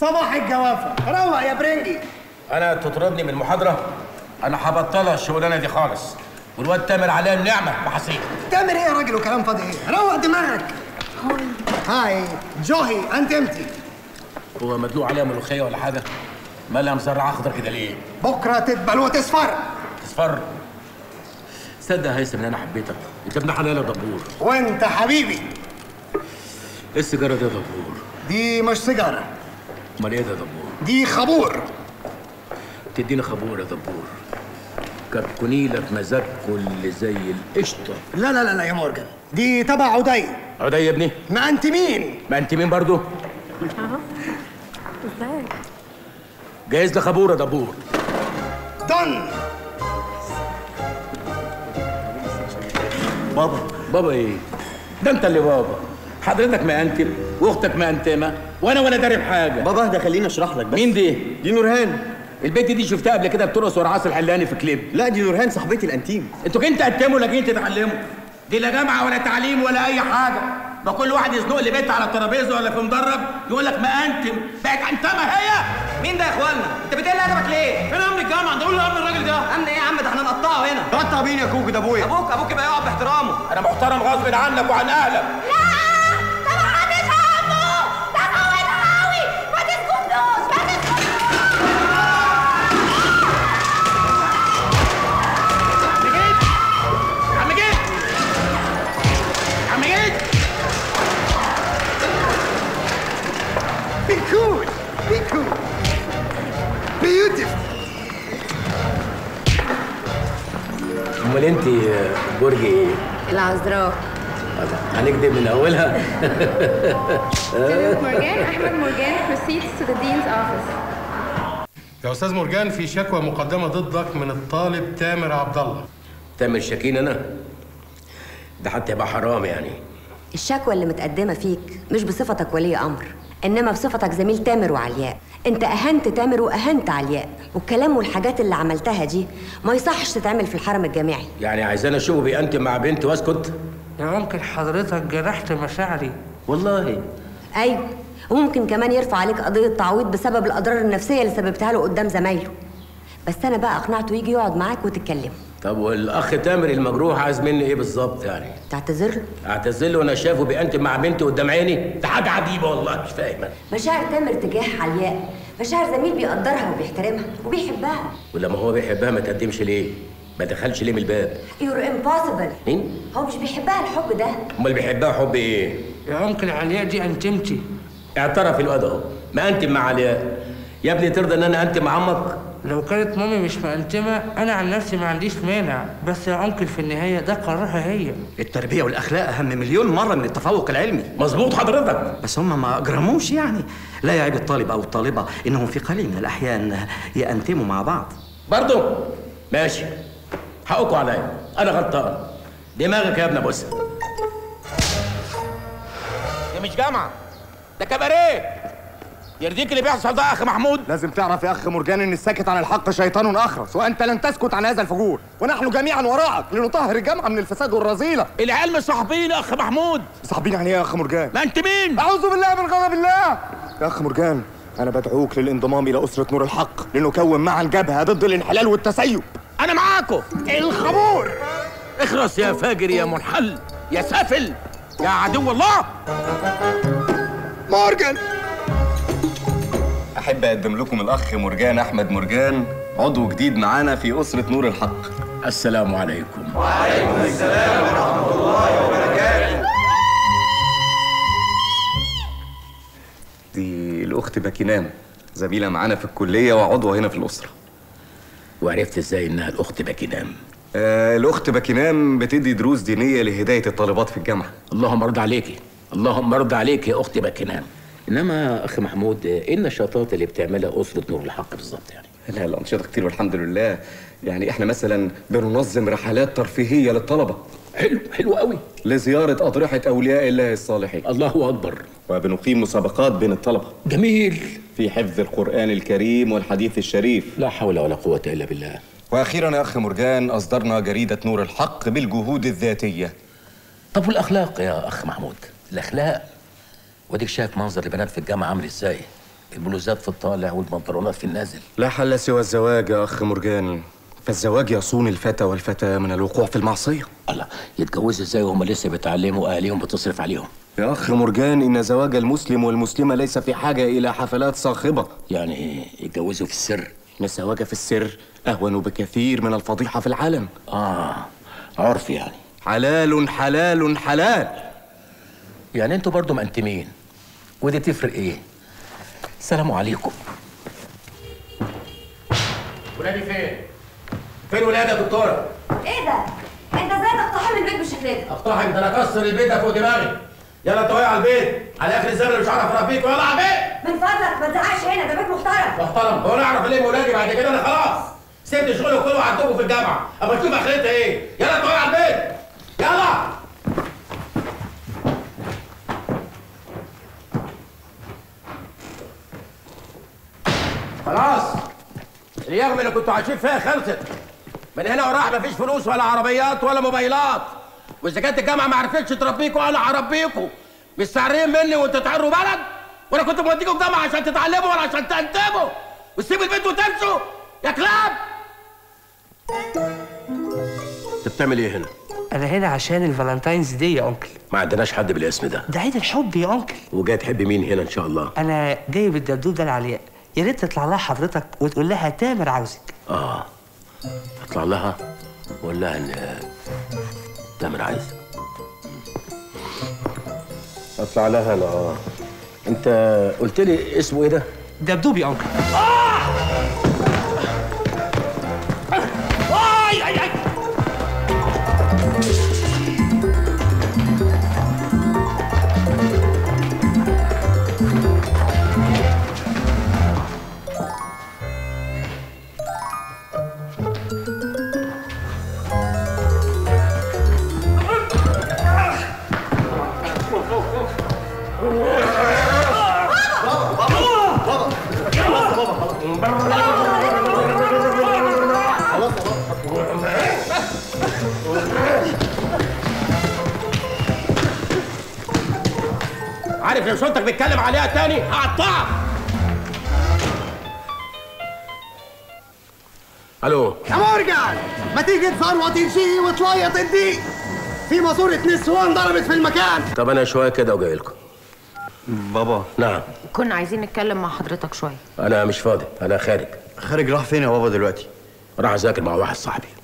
صباح الجوافه. روق يا برنجي. انا تطردني من المحاضره؟ انا هبطلها الشغلانه دي خالص. والواد تامر عليا النعمه وحسين. تامر ايه يا راجل وكلام فاضي ايه؟ روق دماغك. هاي جوهي انت امتي؟ هو مدلوق عليها ملوخيه ولا حاجه؟ مالها مزرعه اخضر كده ليه؟ بكره تدبل وتصفر. تصفر؟ تصدق يا هيثم ان انا حبيتك، انت ابن حلال يا دبور. وانت حبيبي. ايه السيجاره دي يا دبور؟ دي مش سيجاره. امال ايه ده يا دبور؟ دي خابور. تديني خابور يا دبور. كركوني لك مزاج كل زي القشطه. لا لا لا يا مرجان، دي تبع عدي. عدي يا ابني؟ ما انت مين؟ ما انت مين برضه؟ اهو. ازيك؟ جايز لي خابور يا دبور. دن. بابا. بابا ايه؟ ده انت اللي بابا. حضرتك مأنتم واختك مأنتمه وانا دارب حاجه. بابا ده خليني اشرح لك بس. مين دي؟ دي نورهان. البنت دي شفتها قبل كده بترقص ورا عاصي الحلاني في كليب. لا دي نورهان صاحبتي الانتيم. انتوا جايين تأنتموا ولا جايين تتعلموا؟ دي لا جامعه ولا تعليم ولا اي حاجه. ما كل واحد يزنق لي بنت على الترابيزه ولا في مدرج يقول لك مأنتم. بقت انتمه هي. مين ده يا اخوانا؟ انت بتقل ادبك ليه؟ فين امن الجامعه؟ ده قول له امن الراجل ده. امن ايه يا عم؟ ده احنا نقطعه هنا. قطع مين يا كوكو؟ ده ابويا. ابوك يبقى يقعد باحترامه. انا محترم غصب عنك وعن اهلك. امال انت برج ايه؟ العذراء. هنكدب من اولها؟ مرجان، احمد مرجان، proceeds to the dean's office. يا استاذ مرجان، في شكوى مقدمه ضدك من الطالب تامر عبد الله. تامر شاكين انا؟ ده حتى يبقى حرام يعني. الشكوى اللي متقدمه فيك مش بصفتك ولي امر، انما بصفتك زميل تامر وعلياء. انت اهنت تامر واهنت علياء، والكلام والحاجات اللي عملتها دي ما يصحش تتعمل في الحرم الجامعي. يعني عايزانا اشوفه بيأنتم مع بنت واسكت؟ ده ممكن حضرتك جرحت مشاعري والله. ايوه، وممكن كمان يرفع عليك قضيه تعويض بسبب الاضرار النفسيه اللي سببتها له قدام زمايله. بس انا بقى اقنعته يجي يقعد معاك وتتكلموا. طب والاخ تامر المجروح عايز مني ايه بالظبط يعني؟ تعتذر له؟ اعتذر له وانا شايفه بيأنتم مع بنتي قدام عيني؟ ده حاجه عجيبه والله مش فاهمه. مشاعر تامر تجاه علياء مشاعر زميل بيقدرها وبيحترمها وبيحبها. ولما هو بيحبها ما تقدمش ليه؟ ما دخلش ليه من الباب؟ يور امبوسيبل. مين؟ هو مش بيحبها الحب ده. امال بيحبها حب ايه؟ يا انكل علياء دي انتمتي. اعترف الواد اهو، ما انتم مع علياء. يا ابني ترضى ان انا انتم مع عمك؟ لو كانت مامي مش مأنتمة أنا عن نفسي ما عنديش مانع، بس يا أنكل في النهاية ده قرارها هي. التربية والأخلاق أهم مليون مرة من التفوق العلمي. مظبوط حضرتك، بس هم ما أجرموش يعني. لا يعيب الطالب أو الطالبة إنهم في قليل من الأحيان يأنتموا مع بعض. برضو ماشي، حقكوا عليا، أنا غلطان. دماغك يا ابن أبوسة. دي مش جامعة، ده كباريه. يرضيك اللي بيحصل ده يا اخ محمود؟ لازم تعرف يا اخ مرجان ان الساكت عن الحق شيطان اخرس، وانت لن تسكت عن هذا الفجور، ونحن جميعا وراءك لنطهر الجامعه من الفساد والرذيله. العيال مش صاحبين يا اخ محمود. صاحبين يعني ايه يا اخ مرجان؟ ما انت مين؟ اعوذ بالله من غضب الله. يا اخ مرجان انا بدعوك للانضمام الى اسره نور الحق لنكون معا جبهه ضد الانحلال والتسيب. انا معاكم. الخمور اخرس يا فاجر يا منحل يا سافل يا عدو الله. مرجان، أحب أقدم لكم الأخ مرجان أحمد مرجان، عضو جديد معانا في أسرة نور الحق. السلام عليكم. وعليكم السلام ورحمة الله وبركاته. دي الأخت باكينام، زميلة معانا في الكلية وعضوة هنا في الأسرة. وعرفت إزاي إنها الأخت باكينام؟ الأخت باكينام بتدي دروس دينية لهداية الطالبات في الجامعة. اللهم ارضى عليكي، اللهم ارضى عليكي يا أخت باكينام. انما اخ محمود، ايه النشاطات اللي بتعملها اسره نور الحق بالظبط يعني؟ لا الانشطه كتير والحمد لله. يعني احنا مثلا بننظم رحلات ترفيهيه للطلبه. حلو، حلو قوي. لزياره اضرحه اولياء الله الصالحين. الله اكبر. وبنقيم مسابقات بين الطلبه. جميل. في حفظ القران الكريم والحديث الشريف. لا حول ولا قوه الا بالله. واخيرا يا اخ مرجان اصدرنا جريده نور الحق بالجهود الذاتيه. طب والاخلاق يا اخ محمود؟ الاخلاق؟ واديك شايف منظر البنات في الجامعه عامل ازاي؟ البلوزات في الطالع والبنطلونات في النازل. لا حل سوى الزواج يا أخ مرجان، فالزواج يصون الفتى والفتاة من الوقوع في المعصية. الله، يتجوزوا ازاي وهم لسه بيتعلموا؟ أهاليهم بتصرف عليهم. يا أخ مرجان، إن زواج المسلم والمسلمة ليس في حاجة إلى حفلات صاخبة. يعني إيه؟ يتجوزوا في السر؟ الزواج في السر أهون بكثير من الفضيحة في العلن. عرف يعني. حلال حلال حلال. يعني أنتوا برضو مأنتمين، ودي تفرق إيه؟ السلام عليكم. ولادي فين؟ فين ولادي يا دكتورة؟ إيه ده؟ أنت إزاي تقتحم البيت بالشكل ده؟ أقتحم؟ ده أنا أكسر البيت ده فوق دماغي. يلا أنت واقع على البيت، على آخر الزمن مش هعرف أربيك. ويلا على البيت. من فضلك ما تزعقش هنا، ده بيت محترم. محترم؟ هو أنا أعرف ليه ولادي بعد كده؟ أنا خلاص سبت شغلي كله وعدتكم في الجامعة، أما تشوف آخرتها إيه. يلا أنت واقع على البيت. يلا. خلاص اليوم اللي كنتوا عايشين فيها خلصت. من هنا وراح مفيش فلوس ولا عربيات ولا موبايلات، واذا كانت الجامعه ما عرفتش تربيكوا انا هربيكوا. مستعرين مني وانتوا تعروا بلد، وانا كنت موديكوا الجامعه عشان تتعلموا ولا عشان تنتجوا وتسيبوا البيت وتمشوا يا كلاب. انت بتعمل ايه هنا؟ انا هنا عشان الفالنتاينز دي يا انكل. ما عندناش حد بالاسم ده، ده عيد الحب يا انكل. وجاي تحب مين هنا ان شاء الله؟ انا جاي بالدبدوب ده لعلياء، يا ريت تطلع لها حضرتك وتقول لها تامر عاوزك. تطلع لها وقول لها ان تامر عايزك. اطلع لها انا. انت قلت لي اسمه ايه ده؟ دبدوب يا انكل. اي اي اي. عارف لو صوتك بيتكلم عليها تاني هقطعك. الو يا مرجان، ما تيجي تفروط شيء وتليط الديك في ماسوره نسوان ضربت في المكان. طب انا شويه كده وجاي لكم. بابا. نعم. كنا عايزين نتكلم مع حضرتك شويه. انا مش فاضي، انا خارج. خارج راح فين يا بابا دلوقتي؟ راح اذاكر مع واحد صاحبي.